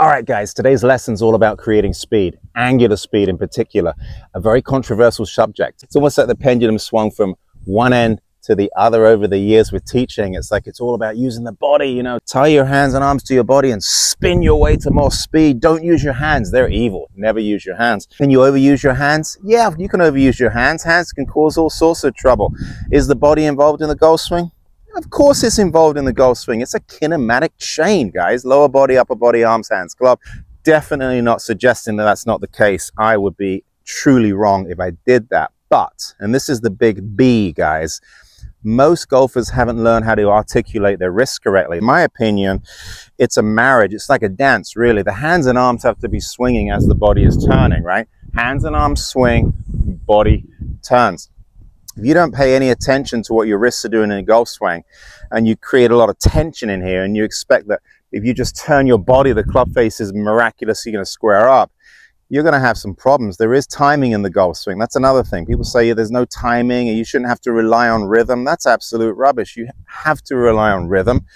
All right, guys, today's lesson is all about creating speed, angular speed in particular, a very controversial subject. It's almost like the pendulum swung from one end to the other over the years with teaching. It's like it's all about using the body, you know, tie your hands and arms to your body and spin your way to more speed. Don't use your hands. They're evil. Never use your hands. Can you overuse your hands? Yeah, you can overuse your hands. Hands can cause all sorts of trouble. Is the body involved in the golf swing? Of course it's involved in the golf swing. It's a kinematic chain, guys. Lower body, upper body, arms, hands, glove. Definitely not suggesting that that's not the case. I would be truly wrong if I did that. But, and this is the big B, guys, most golfers haven't learned how to articulate their wrists correctly. In my opinion, it's a marriage. It's like a dance, really. The hands and arms have to be swinging as the body is turning, right? Hands and arms swing, body turns. If you don't pay any attention to what your wrists are doing in a golf swing, and you create a lot of tension in here, and you expect that if you just turn your body, the club face is miraculously going to square up, you're going to have some problems. There is timing in the golf swing. That's another thing. People say, yeah, there's no timing, and you shouldn't have to rely on rhythm. That's absolute rubbish. You have to rely on rhythm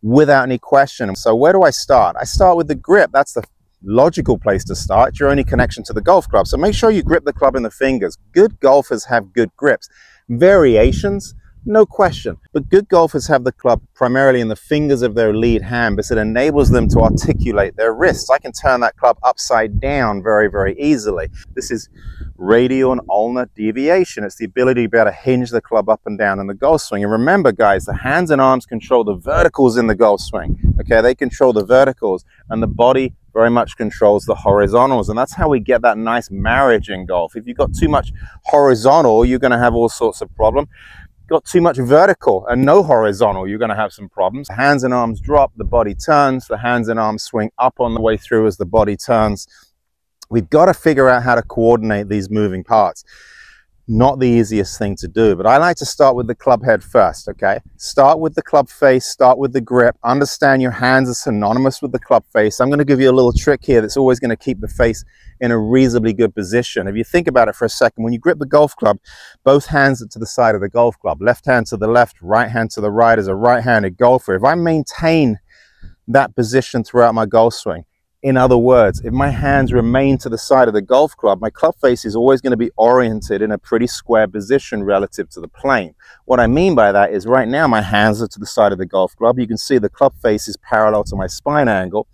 without any question. So where do I start? I start with the grip. That's the logical place to start. It's your only connection to the golf club. So make sure you grip the club in the fingers. Good golfers have good grips. Variations, no question. But good golfers have the club primarily in the fingers of their lead hand because it enables them to articulate their wrists. I can turn that club upside down very, very easily. This is radial and ulnar deviation. It's the ability to be able to hinge the club up and down in the golf swing. And remember, guys, the hands and arms control the verticals in the golf swing. Okay, they control the verticals, and the body very much controls the horizontals, and that's how we get that nice marriage in golf. If you've got too much horizontal, you're going to have all sorts of problems. Got too much vertical and no horizontal, you're going to have some problems. The hands and arms drop, the body turns, the hands and arms swing up on the way through as the body turns. We've got to figure out how to coordinate these moving parts. Not the easiest thing to do, but I like to start with the club head first, okay? Start with the club face, start with the grip. Understand your hands are synonymous with the club face. I'm going to give you a little trick here that's always going to keep the face in a reasonably good position. If you think about it for a second, when you grip the golf club, both hands are to the side of the golf club. Left hand to the left, right hand to the right as a right-handed golfer. If I maintain that position throughout my golf swing, in other words, if my hands remain to the side of the golf club, my club face is always going to be oriented in a pretty square position relative to the plane. What I mean by that is right now my hands are to the side of the golf club. You can see the club face is parallel to my spine angle.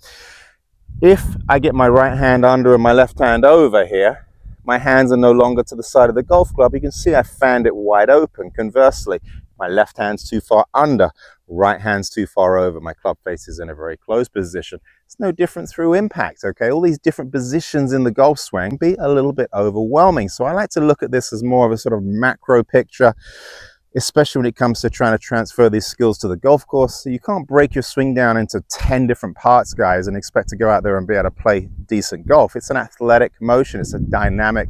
If I get my right hand under and my left hand over here, my hands are no longer to the side of the golf club. You can see I fanned it wide open. Conversely, my left hand's too far under, right hand's too far over, my club face is in a very closed position. It's no different through impact, okay? All these different positions in the golf swing be a little bit overwhelming. So I like to look at this as more of a sort of macro picture, especially when it comes to trying to transfer these skills to the golf course. So you can't break your swing down into 10 different parts, guys, and expect to go out there and be able to play decent golf. It's an athletic motion, it's a dynamic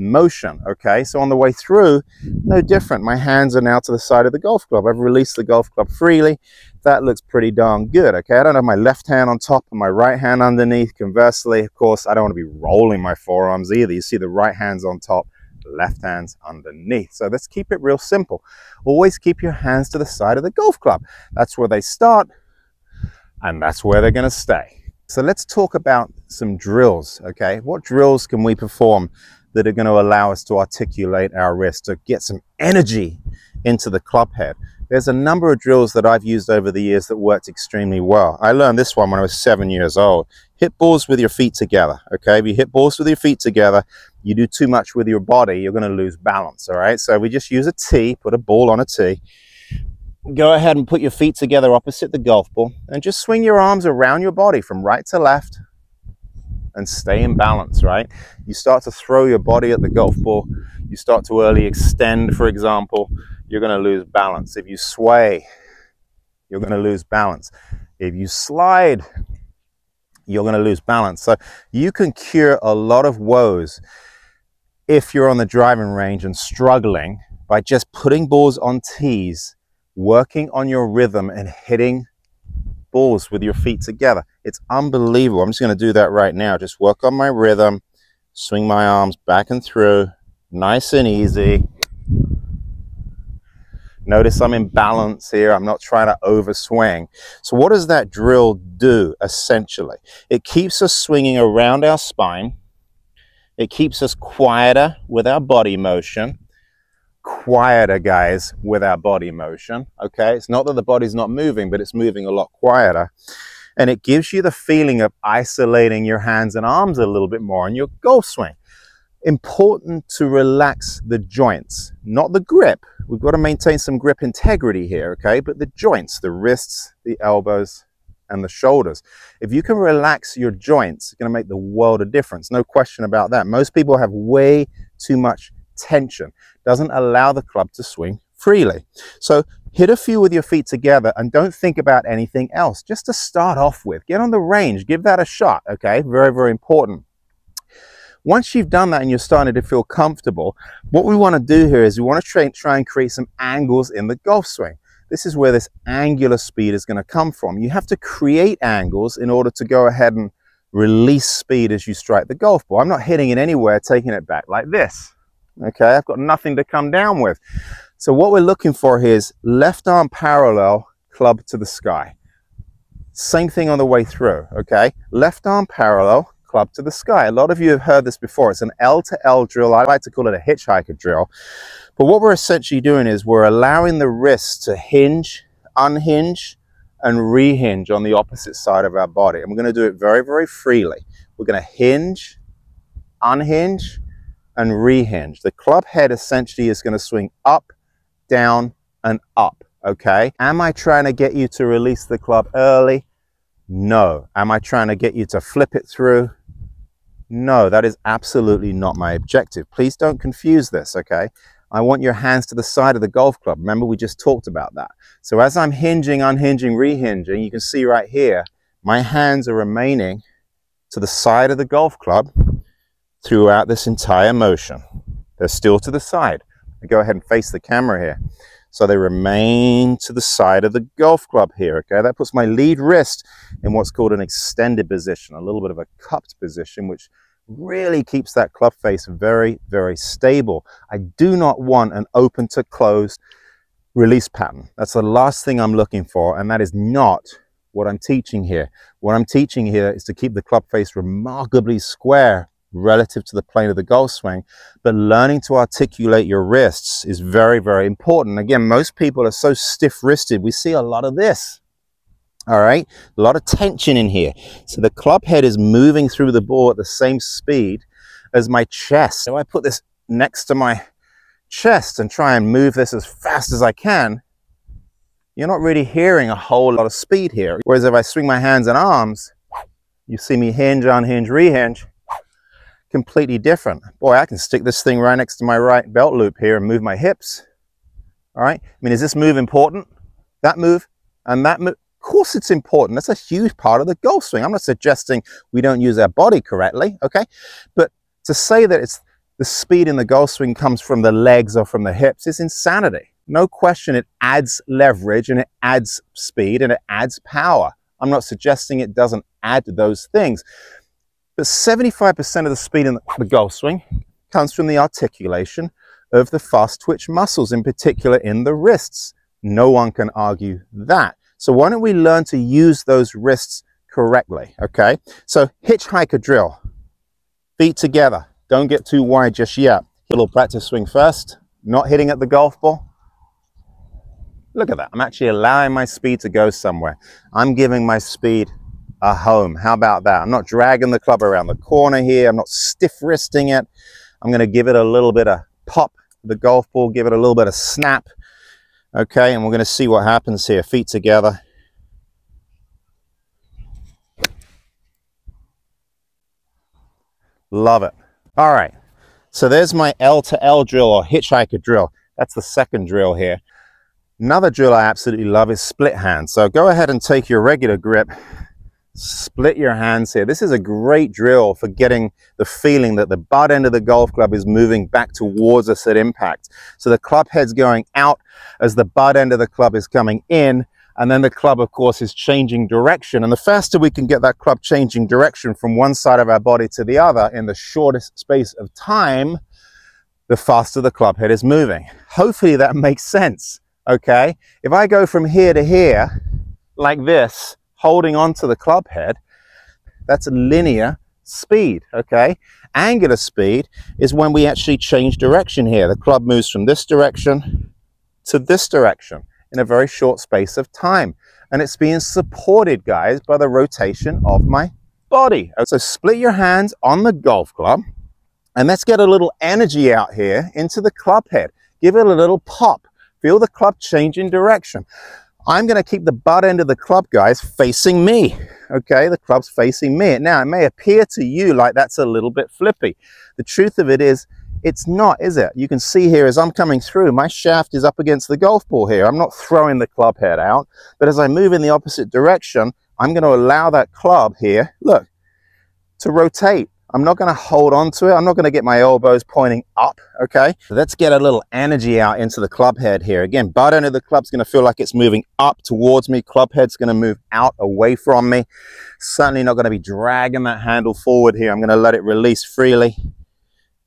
motion, okay? So on the way through, no different. My hands are now to the side of the golf club. I've released the golf club freely. That looks pretty darn good, okay? I don't have my left hand on top and my right hand underneath. Conversely, of course, I don't want to be rolling my forearms either. You see the right hand's on top, left hand's underneath. So let's keep it real simple. Always keep your hands to the side of the golf club. That's where they start, and that's where they're going to stay. So let's talk about some drills, okay? What drills can we perform that are going to allow us to articulate our wrist, to get some energy into the club head? There's a number of drills that I've used over the years that worked extremely well. I learned this one when I was 7 years old. Hit balls with your feet together, okay? If you hit balls with your feet together, you do too much with your body, you're going to lose balance, all right? So we just use a tee, put a ball on a tee. Go ahead and put your feet together opposite the golf ball and just swing your arms around your body from right to left, and stay in balance, right? You start to throw your body at the golf ball, you start to early extend, for example, you're going to lose balance. If you sway, you're going to lose balance. If you slide, you're going to lose balance. So you can cure a lot of woes if you're on the driving range and struggling by just putting balls on tees, working on your rhythm and hitting balls with your feet together. It's unbelievable. I'm just going to do that right now. Just work on my rhythm, swing my arms back and through, nice and easy. Notice I'm in balance here. I'm not trying to overswing. So what does that drill do, essentially? It keeps us swinging around our spine. It keeps us quieter with our body motion. Quieter, guys, with our body motion, okay? It's not that the body's not moving, but it's moving a lot quieter. And it gives you the feeling of isolating your hands and arms a little bit more in your golf swing. Important to relax the joints, not the grip. We've got to maintain some grip integrity here, okay? But the joints, the wrists, the elbows, and the shoulders. If you can relax your joints, it's going to make the world of difference. No question about that. Most people have way too much tension. Doesn't allow the club to swing freely. So hit a few with your feet together and don't think about anything else. Just to start off with, get on the range, give that a shot, okay? Very, very important. Once you've done that and you're starting to feel comfortable, what we want to do here is we want to try and create some angles in the golf swing. This is where this angular speed is going to come from. You have to create angles in order to go ahead and release speed as you strike the golf ball. I'm not hitting it anywhere, taking it back like this. Okay, I've got nothing to come down with. So what we're looking for here is left arm parallel, club to the sky. Same thing on the way through, okay? Left arm parallel, club to the sky. A lot of you have heard this before. It's an L to L drill. I like to call it a hitchhiker drill. But what we're essentially doing is we're allowing the wrists to hinge, unhinge, and rehinge on the opposite side of our body. And we're going to do it very, very freely. We're going to hinge, unhinge, and rehinge. The club head essentially is going to swing up, down, and up, okay? Am I trying to get you to release the club early? No. Am I trying to get you to flip it through? No, that is absolutely not my objective. Please don't confuse this, okay? I want your hands to the side of the golf club. Remember, we just talked about that. So as I'm hinging, unhinging, rehinging, you can see right here, my hands are remaining to the side of the golf club throughout this entire motion. They're still to the side. I go ahead and face the camera here. So they remain to the side of the golf club here, okay? That puts my lead wrist in what's called an extended position, a little bit of a cupped position, which really keeps that club face very, very stable. I do not want an open to closed release pattern. That's the last thing I'm looking for, and that is not what I'm teaching here. What I'm teaching here is to keep the club face remarkably square relative to the plane of the golf swing, but learning to articulate your wrists is very, very important. Again, most people are so stiff-wristed. We see a lot of this, all right? A lot of tension in here. So the club head is moving through the ball at the same speed as my chest. So I put this next to my chest and try and move this as fast as I can. You're not really hearing a whole lot of speed here. Whereas if I swing my hands and arms, you see me hinge, unhinge, rehinge. Completely different. Boy, I can stick this thing right next to my right belt loop here and move my hips. All right. I mean, is this move important? That move and that move? Of course it's important. That's a huge part of the golf swing. I'm not suggesting we don't use our body correctly, okay? But to say that it's the speed in the golf swing comes from the legs or from the hips is insanity. No question it adds leverage and it adds speed and it adds power. I'm not suggesting it doesn't add those things. But 75% of the speed in the golf swing comes from the articulation of the fast twitch muscles, in particular in the wrists. No one can argue that. So why don't we learn to use those wrists correctly, okay? So hitchhiker drill, feet together. Don't get too wide just yet. A little practice swing first, not hitting at the golf ball. Look at that, I'm actually allowing my speed to go somewhere. I'm giving my speed a home. How about that? I'm not dragging the club around the corner here. I'm not stiff-wristing it. I'm going to give it a little bit of pop, the golf ball, give it a little bit of snap. Okay, and we're going to see what happens here. Feet together. Love it. All right, so there's my L to L drill or hitchhiker drill. That's the second drill here. Another drill I absolutely love is split hands. So go ahead and take your regular grip. Split your hands here. This is a great drill for getting the feeling that the butt end of the golf club is moving back towards us at impact. So the club head's going out as the butt end of the club is coming in, and then the club, of course, is changing direction. And the faster we can get that club changing direction from one side of our body to the other in the shortest space of time, the faster the club head is moving. Hopefully that makes sense. okay? If I go from here to here, like this, holding onto the club head, that's a linear speed, okay? Angular speed is when we actually change direction here. The club moves from this direction to this direction in a very short space of time. And it's being supported, guys, by the rotation of my body. So split your hands on the golf club, and let's get a little energy out here into the club head. Give it a little pop. Feel the club change in direction. I'm going to keep the butt end of the club, guys, facing me. Okay, the club's facing me. Now, it may appear to you like that's a little bit flippy. The truth of it is, it's not, is it? You can see here as I'm coming through, my shaft is up against the golf ball here. I'm not throwing the club head out, but as I move in the opposite direction, I'm going to allow that club here, look, to rotate. I'm not going to hold on to it. I'm not going to get my elbows pointing up, okay? Let's get a little energy out into the club head here. Again, butt end of the club's going to feel like it's moving up towards me. Club head's going to move out away from me. Certainly not going to be dragging that handle forward here. I'm going to let it release freely.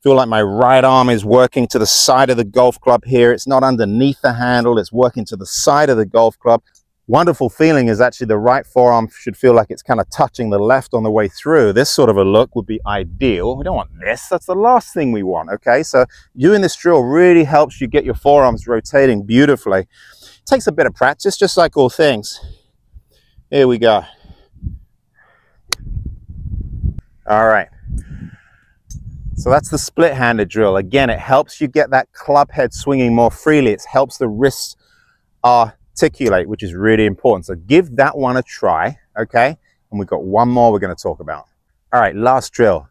Feel like my right arm is working to the side of the golf club here. It's not underneath the handle. It's working to the side of the golf club. Wonderful feeling is actually the right forearm should feel like it's kind of touching the left on the way through. This sort of a look would be ideal. We don't want this. That's the last thing we want, okay? So doing this drill really helps you get your forearms rotating beautifully. It takes a bit of practice, just like all things. Here we go. All right. So that's the split-handed drill. Again, it helps you get that club head swinging more freely. It helps the wrists articulate, which is really important. So give that one a try, okay? And we've got one more we're going to talk about. All right, last drill.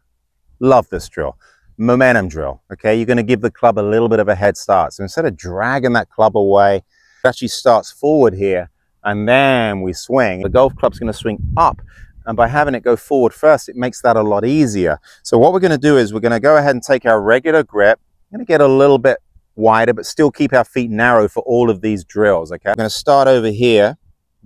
Love this drill. Momentum drill, okay? You're going to give the club a little bit of a head start. So instead of dragging that club away, it actually starts forward here, and then we swing. The golf club's going to swing up, and by having it go forward first, it makes that a lot easier. So what we're going to do is we're going to go ahead and take our regular grip. I'm going to get a little bit wider, but still keep our feet narrow for all of these drills, okay? I'm going to start over here,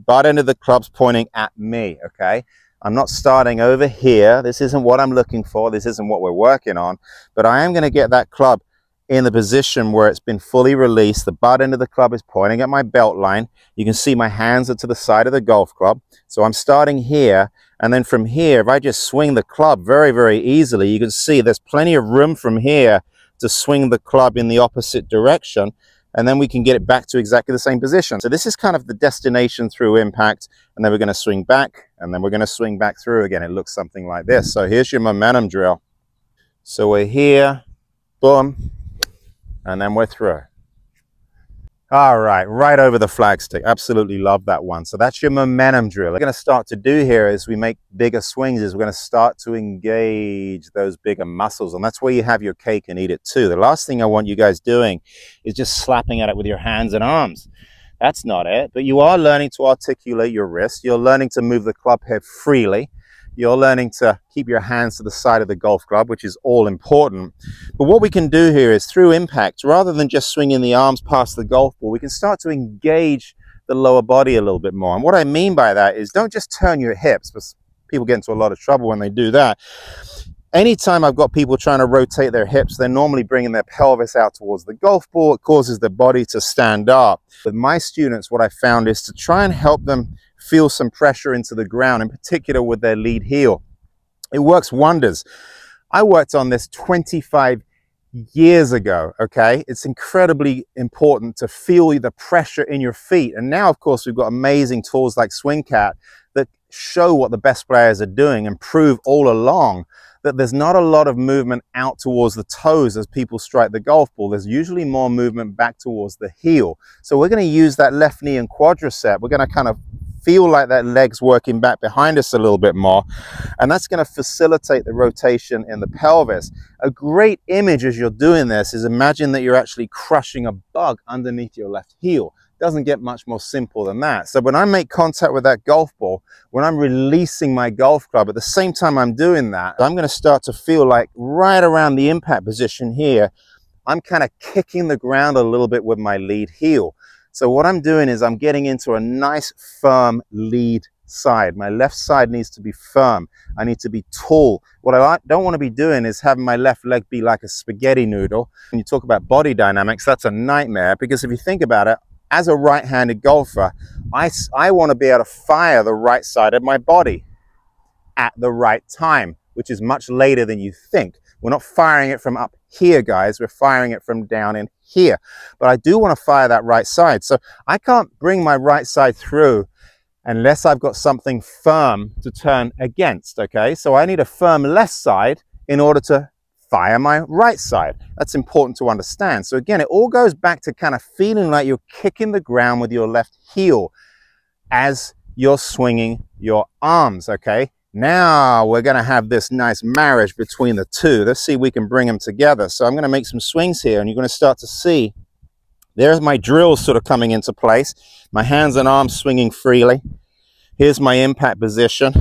butt end of the club's pointing at me, okay? I'm not starting over here. This isn't what I'm looking for. This isn't what we're working on, but I am going to get that club in the position where it's been fully released. The butt end of the club is pointing at my belt line. You can see my hands are to the side of the golf club. So I'm starting here, and then from here, if I just swing the club very, very easily, you can see there's plenty of room from here to swing the club in the opposite direction, and then we can get it back to exactly the same position. So this is kind of the destination through impact, and then we're going to swing back, and then we're going to swing back through again. It looks something like this. So here's your momentum drill. So we're here, boom, and then we're through. All right, right over the flagstick. Absolutely love that one. So that's your momentum drill. What we're going to start to do here as we make bigger swings is we're going to start to engage those bigger muscles. And that's where you have your cake and eat it too. The last thing I want you guys doing is just slapping at it with your hands and arms. That's not it. But you are learning to articulate your wrist. You're learning to move the club head freely. You're learning to keep your hands to the side of the golf club, which is all important. But what we can do here is through impact, rather than just swinging the arms past the golf ball, we can start to engage the lower body a little bit more. And what I mean by that is don't just turn your hips, because people get into a lot of trouble when they do that. Anytime I've got people trying to rotate their hips, they're normally bringing their pelvis out towards the golf ball. It causes the body to stand up. With my students, what I found is to try and help them feel some pressure into the ground, in particular with their lead heel. It works wonders. I worked on this 25 years ago, okay? It's incredibly important to feel the pressure in your feet. And now, of course, we've got amazing tools like SwingCat that show what the best players are doing and prove all along that there's not a lot of movement out towards the toes as people strike the golf ball. There's usually more movement back towards the heel. So we're going to use that left knee and quadricep. We're going to kind of feel like that leg's working back behind us a little bit more, and that's going to facilitate the rotation in the pelvis. A great image as you're doing this is imagine that you're actually crushing a bug underneath your left heel. Doesn't get much more simple than that. So when I make contact with that golf ball, when I'm releasing my golf club, at the same time I'm doing that, I'm going to start to feel like right around the impact position here, I'm kind of kicking the ground a little bit with my lead heel. So what I'm doing is I'm getting into a nice firm lead side. My left side needs to be firm. I need to be tall. What I don't want to be doing is having my left leg be like a spaghetti noodle. When you talk about body dynamics, that's a nightmare, because if you think about it, as a right-handed golfer, I want to be able to fire the right side of my body at the right time, which is much later than you think. We're not firing it from up here, guys. We're firing it from down in here. But I do want to fire that right side. So I can't bring my right side through unless I've got something firm to turn against, okay? So I need a firm left side in order to fire my right side. That's important to understand. So again, it all goes back to kind of feeling like you're kicking the ground with your left heel as you're swinging your arms, okay? Now we're gonna have this nice marriage between the two. Let's see if we can bring them together. So I'm gonna make some swings here, and you're gonna start to see, there's my drills sort of coming into place. My hands and arms swinging freely. Here's my impact position,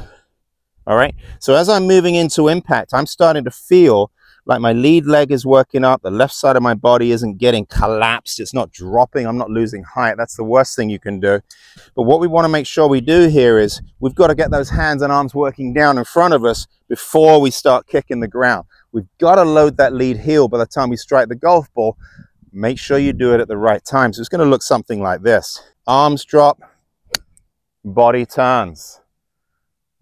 all right? So as I'm moving into impact, I'm starting to feel like my lead leg is working up, the left side of my body isn't getting collapsed, it's not dropping, I'm not losing height. That's the worst thing you can do. But what we wanna make sure we do here is we've gotta get those hands and arms working down in front of us before we start kicking the ground. We've gotta load that lead heel by the time we strike the golf ball. Make sure you do it at the right time. So it's gonna look something like this. Arms drop, body turns.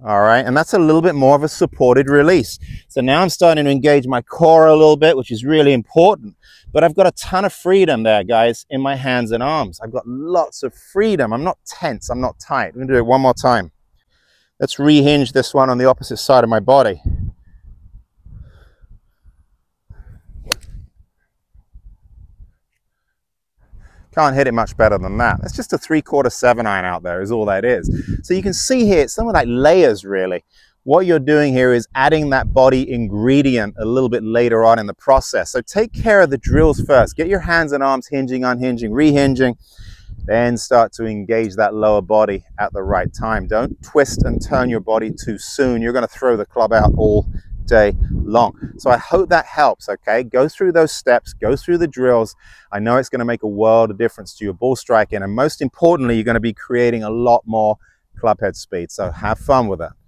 All right, and that's a little bit more of a supported release. So now I'm starting to engage my core a little bit, which is really important, but I've got a ton of freedom there, guys, in my hands and arms. I've got lots of freedom. I'm not tense, I'm not tight. We're gonna do it one more time. Let's rehinge this one on the opposite side of my body. Can't hit it much better than that. That's just a 3/4 7-iron out there is all that is. So you can see here, it's something like layers really. What you're doing here is adding that body ingredient a little bit later on in the process. So take care of the drills first. Get your hands and arms hinging, unhinging, rehinging, then start to engage that lower body at the right time. Don't twist and turn your body too soon. You're gonna throw the club out all day long. So I hope that helps, okay? Go through those steps, go through the drills. I know it's going to make a world of difference to your ball striking, and most importantly, you're going to be creating a lot more club head speed. So have fun with it.